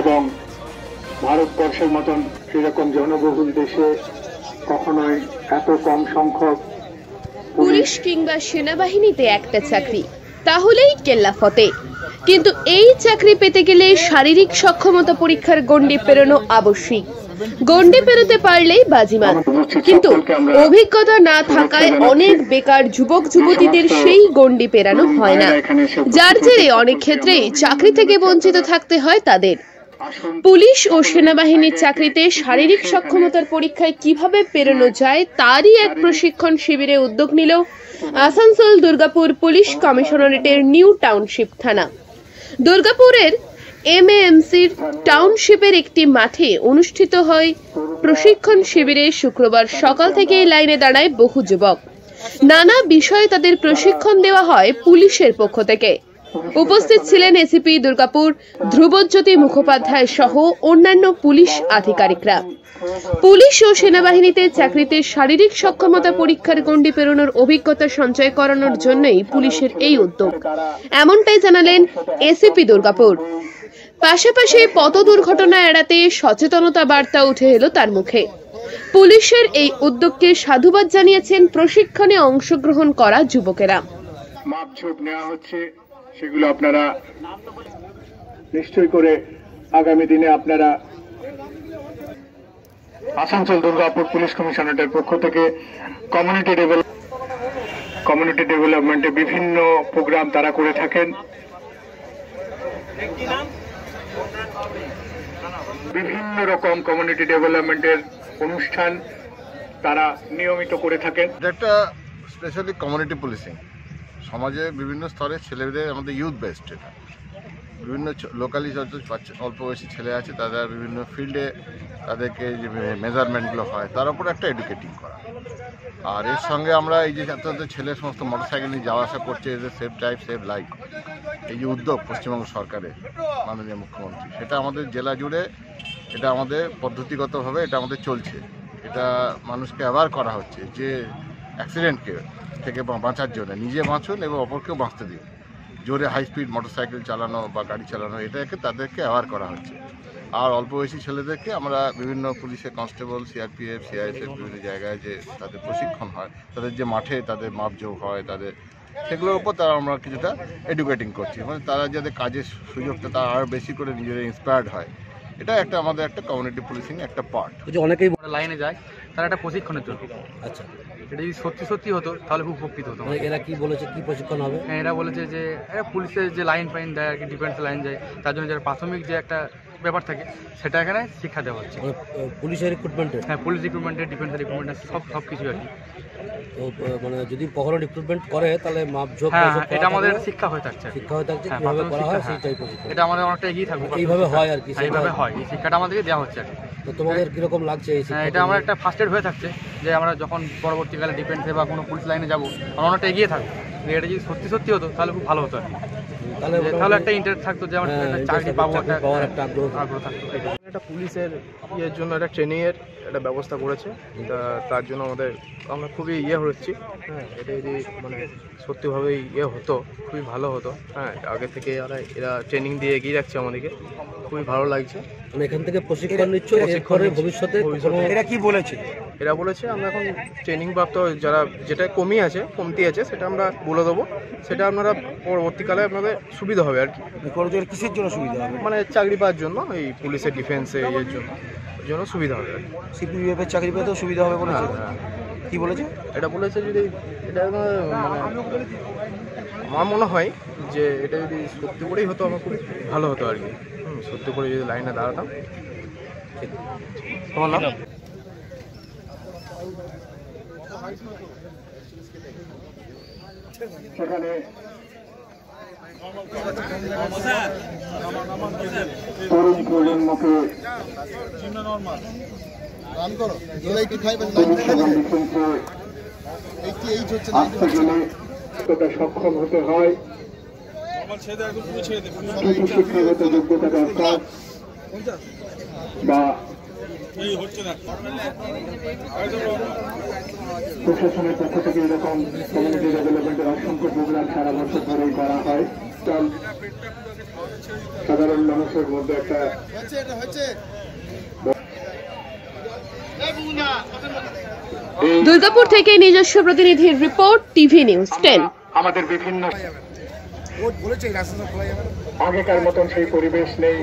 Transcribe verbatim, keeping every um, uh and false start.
एवं भारतवर्षर मतन सेरकम जनबहुल देशे कखनोई एत कम संख्यक पुलिश किंबा सेनाबाहिनीते एकटा चाकरी ताहलेई केल्ला फते। किन्तु एई चाकरी पेते गेले शारीरिक सक्षमता परीक्षार गण्डी पेरोनो आवश्यक। गण्डी पेरोते पारलेई बाजीमात, किन्तु अभिज्ञता ना थाकाय अनेक बेकार युवक युवतीदेर सेई गण्डी पेरानो हय ना, जार जेरे अनेक क्षेत्रेई चाकरी थेके बंचित थाकते हय तादेर। পুলিশ ও সেনাবাহিনীর চাকরিতে শারীরিক সক্ষমতার পরীক্ষায় কিভাবে পেরোনো যায় তারই এক প্রশিক্ষণ শিবিরে উদ্যোগ নিল আসানসোল দুর্গাপুর পুলিশ কমিশনারেটের নিউ টাউনশিপ থানা। দুর্গাপুরের এমএএমসির টাউনশিপের একটি মাঠে অনুষ্ঠিত হয় প্রশিক্ষণ শিবিরে। শুক্রবার সকাল থেকে লাইনে দাঁড়ায় বহু যুবক, নানা বিষয়ে তাদের প্রশিক্ষণ দেওয়া হয় পুলিশের পক্ষ থেকে। উপস্থিত ছিলেন এসিপি দুর্গাপুর ধ্রুবজ্যোতি মুখোপাধ্যায় সহ অন্যান্য পুলিশ আধিকারিকরা। পুলিশ ও সেনাবাহিনীতে চাকরিতে শারীরিক সক্ষমতা পরীক্ষার গণ্ডি পেরোনোর অভিজ্ঞতা সঞ্চয় করানোর জন্যই পুলিশের এই উদ্যোগ, এমনটাই জানালেন এসিপি দুর্গাপুর। পাশাপাশি পথ দুর্ঘটনা এড়াতে সচেতনতা বার্তা উঠে এলো তার মুখে। পুলিশের এই উদ্যোগকে সাধুবাদ জানিয়েছেন প্রশিক্ষণে অংশগ্রহণ করা যুবকেরা। মাপঝোপ নেওয়া হচ্ছে, সেগুলো আপনারা নিশ্চয় করে আগামী দিনে আপনারা আসানসোল দুর্গাপুর পুলিশ কমিশনারেটের পক্ষ থেকে কমিউনিটি ডেভেলপ কমিউনিটি ডেভেলপমেন্টে বিভিন্ন প্রোগ্রাম তারা করে থাকেন। বিভিন্ন রকম কমিউনিটি ডেভেলপমেন্টের অনুষ্ঠান তারা নিয়মিত করে থাকেন। একটা স্পেশালি কমিউনিটি পুলিশিং সমাজে বিভিন্ন স্তরে ছেলেদের আমাদের ইউথ বেসড, এটা বিভিন্ন লোকালি যত অল্প বয়সী ছেলে আছে তারা বিভিন্ন ফিল্ডে তাদেরকে যে মেজারমেন্টগুলো হয় তার উপর একটা এডুকেটিং করা। আর এর সঙ্গে আমরা এই যে এত ছেলে সমস্ত মোটরসাইকেল নিয়ে যাওয়া আসা করছে, এদের সেভ টাইপ সেভ লাইফ, এই যে উদ্যোগ পশ্চিমবঙ্গ সরকারের মাননীয় মুখ্যমন্ত্রী, সেটা আমাদের জেলা জুড়ে এটা আমাদের পদ্ধতিগতভাবে এটা আমাদের চলছে। এটা মানুষকে অ্যাওয়ার করা হচ্ছে যে অ্যাক্সিডেন্টকে থেকে বাঁচার জন্য নিজে বাঁচুন এবং অপরকেও বাঁচতে দিন। জোরে হাই স্পিড মোটরসাইকেল চালানো বা গাড়ি চালানো এটাকে তাদেরকে অ্যাওয়ার করা হচ্ছে। আর অল্প বয়সী ছেলেদেরকে আমরা বিভিন্ন পুলিশের কনস্টেবল সিআরপিএফ সিআইএসএফ বিভিন্ন জায়গায় যে তাদের প্রশিক্ষণ হয়, তাদের যে মাঠে তাদের মাপজোগ হয় তাদের, সেগুলোর উপর তারা আমরা কিছুটা এডুকেটিং করছি, মানে তারা যাতে কাজের সুযোগটা তারা আরও বেশি করে নিজেরা ইন্সপায়ার্ড হয়। এটা একটা আমাদের একটা কমিউনিটি পুলিশিং একটা পার্ট। যে অনেকেই লাইনে যায় তারা একটা প্রশিক্ষণের জন্য, আচ্ছা এটা যদি সত্যি সত্যি হতো তাহলে খুব উপকৃত হতো। এরা কি বলেছে, কি প্রশিক্ষণ হবে? হ্যাঁ, এরা বলেছে যে পুলিশের যে লাইন ফাইন দেয় আর কি, ডিফেন্স লাইন যায়, তার জন্য যারা প্রাথমিক যে একটা ব্যাপার থাকে সেটা এখানে শিক্ষা দেওয়া হচ্ছে। পুলিশের রিক্রুটমেন্টে, হ্যাঁ পুলিশ রিক্রুটমেন্টে ডিফেন্স রিক্রুটমেন্টে সব সব কিছু আর কি। তো মানে যদি কখনো রিক্রুটমেন্ট করে তাহলে মাপঝোপ, এটা আমাদের শিক্ষা হয়ে থাকছে, শিক্ষা হয়ে থাকছে কীভাবে করা হয় সেইটাই প্রশিক্ষণ। এটা আমাদের অনেকটা এগিয়ে থাকবে, এইভাবে হয় আর কি, এইভাবে হয়, এই শিক্ষাটা আমাদেরকে দেওয়া হচ্ছে আর কি। তো তোমাদের কীরকম লাগছে? এটা আমার একটা ফার্স্ট এড হয়ে থাকছে যে আমরা যখন পরবর্তীকালে ডিফেন্সে বা কোনো পুলিশ লাইনে যাবো আমরা অনেকটা এগিয়ে থাকবো। এটা যদি সত্যি সত্যি হতো তাহলে খুব ভালো হতো আর কি, তাহলে একটা ইন্টারেস্ট থাকতো যে আমরা চাকরি পাবো, একটা আগ্রহ থাকতো। একটা পুলিশের ইয়ের জন্য একটা ট্রেনিংয়ের একটা ব্যবস্থা করেছে, তার জন্য আমাদের আমরা খুবই ইয়ে হচ্ছি। হ্যাঁ, এটা যদি মানে সত্যিভাবেই ইয়ে হতো খুবই ভালো হতো। হ্যাঁ, আগে থেকে এরা এরা ট্রেনিং দিয়ে এগিয়ে রাখছে আমাদেরকে, খুবই ভালো লাগছে। আমি এখান থেকে প্রশিক্ষণ নিচ্ছি, প্রশিক্ষণের ভবিষ্যতে এরা কি বলেছে? এরা বলেছে আমরা এখন ট্রেনিং প্রাপ্ত যারা যেটা কমই আছে কমতি আছে সেটা আমরা বলে দেবো, সেটা আপনারা পরবর্তীকালে আপনাদের সুবিধা হবে আর কি। কিসের জন্য সুবিধা হবে? মানে চাকরি পাওয়ার জন্য, এই পুলিশের ডিফেন্সে এর জন্য জন্য সুবিধা হবে আর কি। সিপিএফ এর চাকরি পেতেও সুবিধা হবে বলেছে। কি বলেছে? এটা বলেছে যদি এটা আমার মনে হয় যে এটা যদি সত্যি করেই হতো আমার খুব ভালো হতো আর কি। হুম, সত্যি করে যদি লাইনে দাঁড়াতাম। তোমার নাম? সক্ষম হতে হয়, শিক্ষাগত যোগ্যতা দরকার বা প্রশাসনের পক্ষ থেকে এরকম কমিউনিটি ডেভেলপমেন্টের অসংখ্য প্রোগ্রাম সারা বছর ধরেই করা হয়। साधारण मानुषेर मध्य एकटा दुर्गापुर थेके निजस्व प्रतिनिधिर रिपोर्ट टीवी न्यूज़ टेन। आमादेर विभिन्न आगेकार मतन सेई परिवेश नेई।